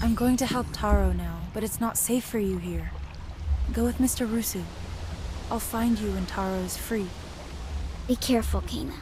I'm going to help Taro now, but it's not safe for you here. Go with Mr. Rusu. I'll find you when Taro is free. Be careful, Kaina.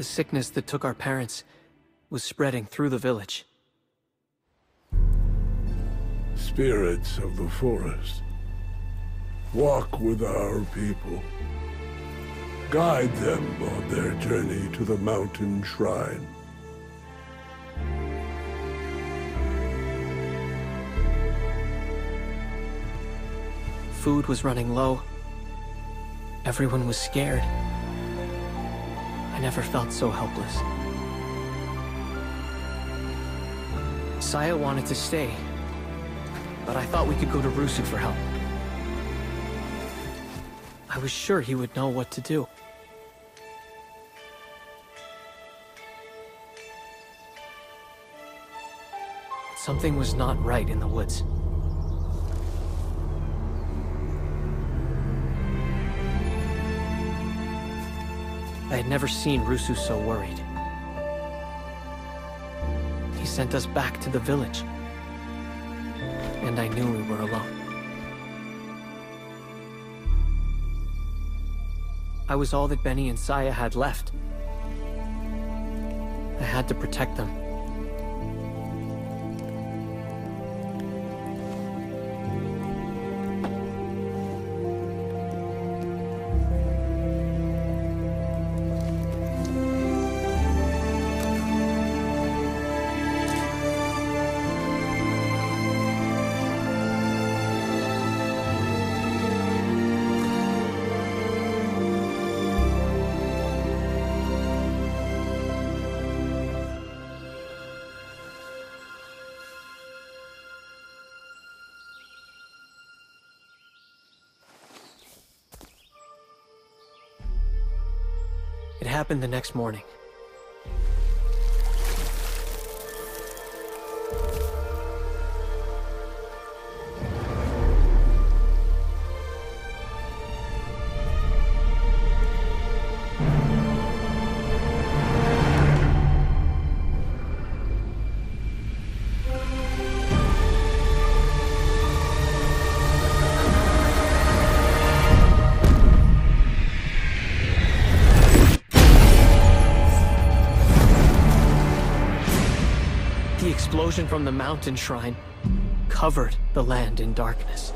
The sickness that took our parents was spreading through the village. Spirits of the forest, walk with our people. Guide them on their journey to the mountain shrine. Food was running low. Everyone was scared. I never felt so helpless. Saya wanted to stay, but I thought we could go to Rusu for help. I was sure he would know what to do. But something was not right in the woods. I had never seen Rusu so worried. He sent us back to the village, and I knew we were alone. I was all that Benny and Saya had left. I had to protect them. It happened the next morning. The explosion from the mountain shrine covered the land in darkness.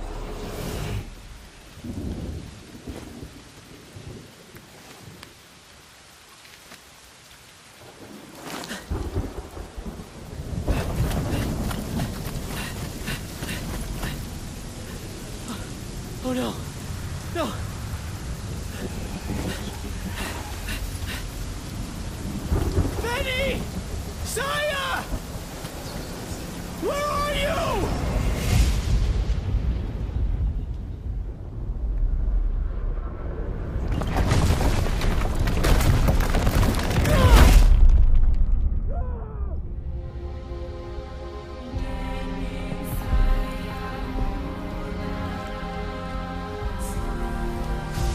Oh no! No! Benny! Saya! Where are you?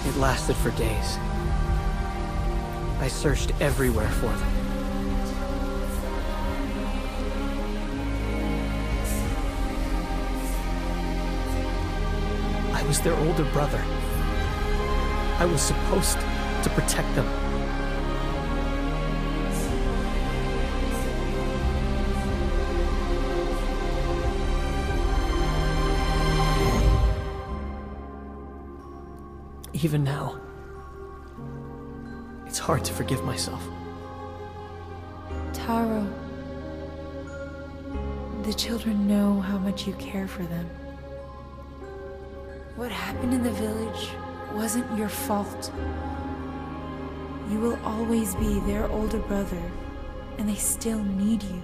It lasted for days. I searched everywhere for them. I was their older brother. I was supposed to protect them. Even now, it's hard to forgive myself. Taro, the children know how much you care for them. What happened in the village wasn't your fault. You will always be their older brother, and they still need you.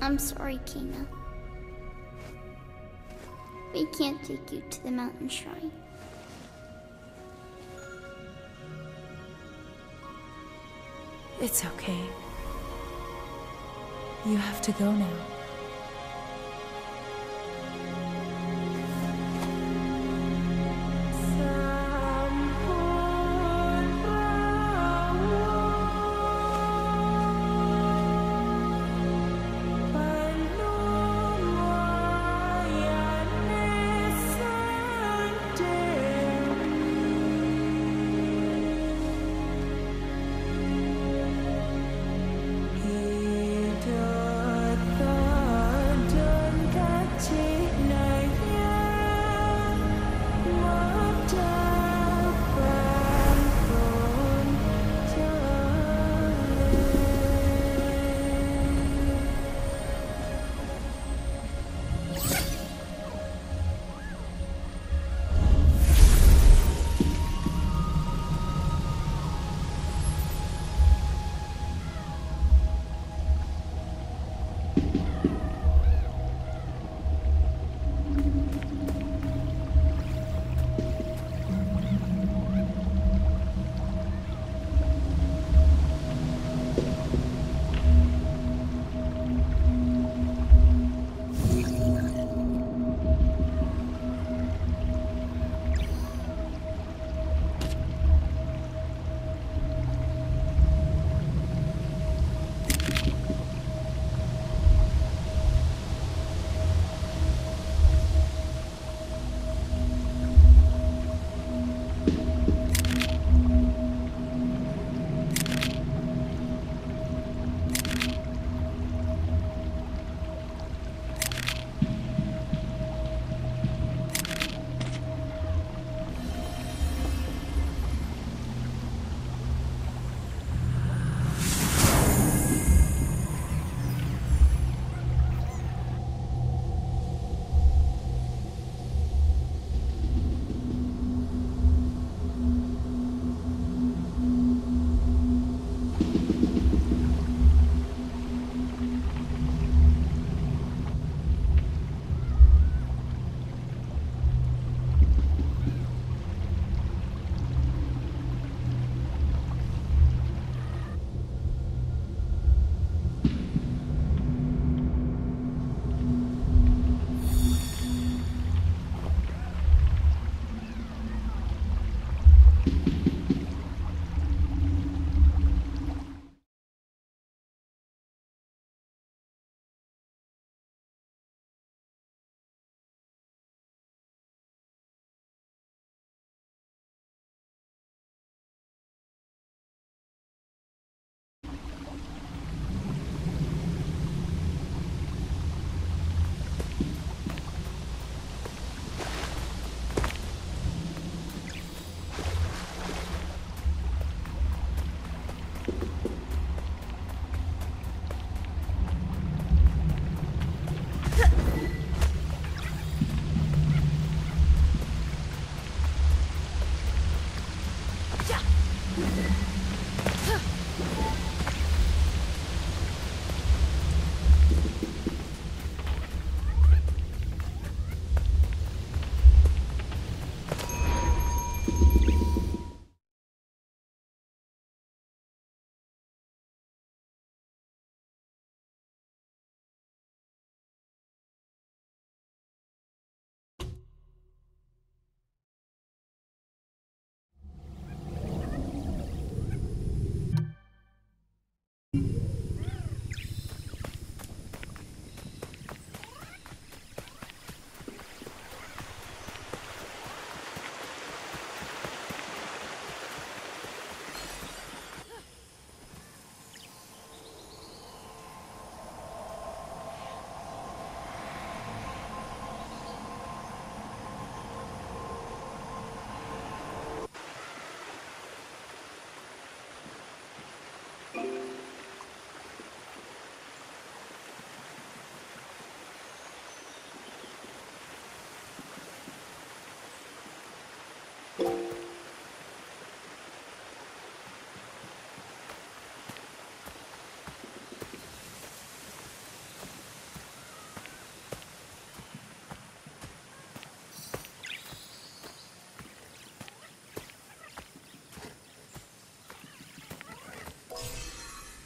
I'm sorry, Kina. We can't take you to the mountain shrine. It's okay. You have to go now.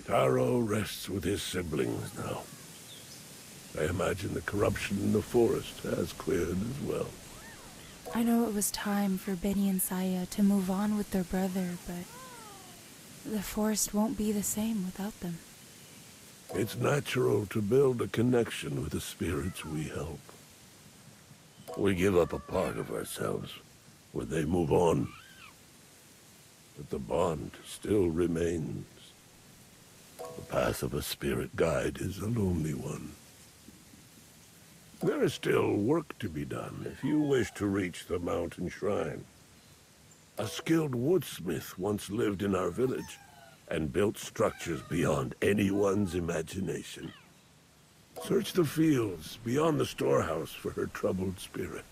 Taro rests with his siblings now. I imagine the corruption in the forest has cleared as well. I know it was time for Benny and Saya to move on with their brother, but the forest won't be the same without them. It's natural to build a connection with the spirits we help. We give up a part of ourselves when they move on, but the bond still remains. The path of a spirit guide is a lonely one. There is still work to be done if you wish to reach the mountain shrine. A skilled woodsmith once lived in our village and built structures beyond anyone's imagination. Search the fields beyond the storehouse for her troubled spirit.